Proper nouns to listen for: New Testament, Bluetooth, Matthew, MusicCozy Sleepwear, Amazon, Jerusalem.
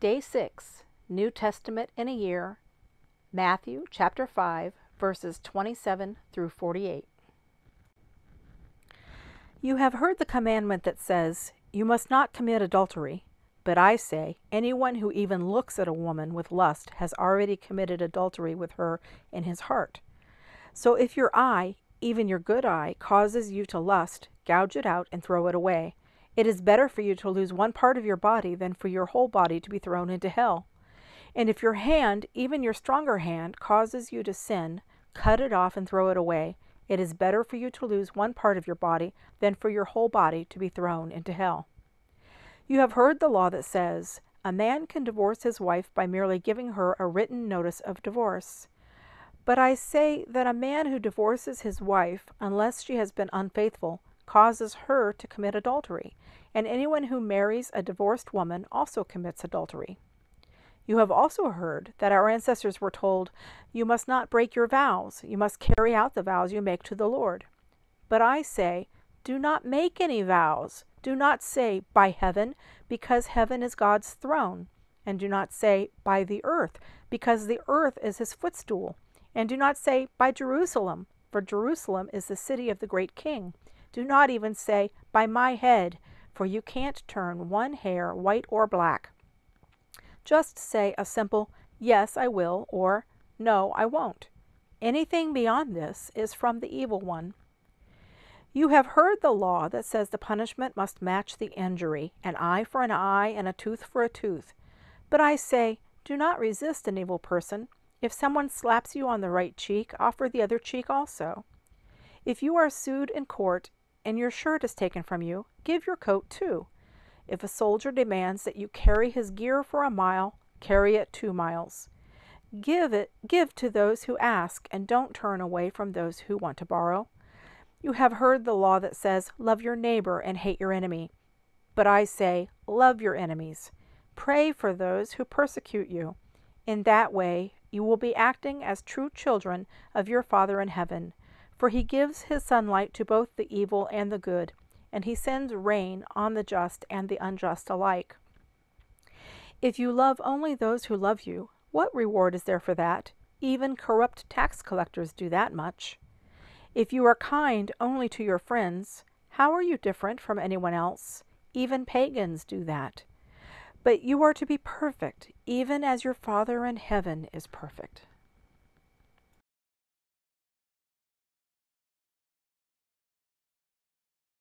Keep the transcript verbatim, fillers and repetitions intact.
Day six, New Testament in a Year, Matthew chapter five, verses twenty-seven through forty-eight. You have heard the commandment that says, you must not commit adultery. But I say, anyone who even looks at a woman with lust has already committed adultery with her in his heart. So if your eye, even your good eye, causes you to lust, gouge it out and throw it away. It is better for you to lose one part of your body than for your whole body to be thrown into hell. And if your hand, even your stronger hand, causes you to sin, cut it off and throw it away. It is better for you to lose one part of your body than for your whole body to be thrown into hell. You have heard the law that says, a man can divorce his wife by merely giving her a written notice of divorce. But I say that a man who divorces his wife, unless she has been unfaithful, causes her to commit adultery, and anyone who marries a divorced woman also commits adultery. You have also heard that our ancestors were told, you must not break your vows, you must carry out the vows you make to the Lord. But I say, do not make any vows. Do not say, by heaven, because heaven is God's throne. And do not say, by the earth, because the earth is his footstool. And do not say, by Jerusalem, for Jerusalem is the city of the great king. Do not even say, by my head, for you can't turn one hair white or black. Just say a simple, yes, I will, or no, I won't. Anything beyond this is from the evil one. You have heard the law that says the punishment must match the injury, an eye for an eye and a tooth for a tooth. But I say, do not resist an evil person. If someone slaps you on the right cheek, offer the other cheek also. If you are sued in court and your shirt is taken from you, give your coat too. If a soldier demands that you carry his gear for a mile, carry it two miles. Give it, give to those who ask, and don't turn away from those who want to borrow. You have heard the law that says, love your neighbor and hate your enemy. But I say, love your enemies. Pray for those who persecute you. In that way, you will be acting as true children of your Father in heaven. For he gives his sunlight to both the evil and the good, and he sends rain on the just and the unjust alike. If you love only those who love you, what reward is there for that? Even corrupt tax collectors do that much. If you are kind only to your friends, how are you different from anyone else? Even pagans do that. But you are to be perfect, even as your Father in heaven is perfect.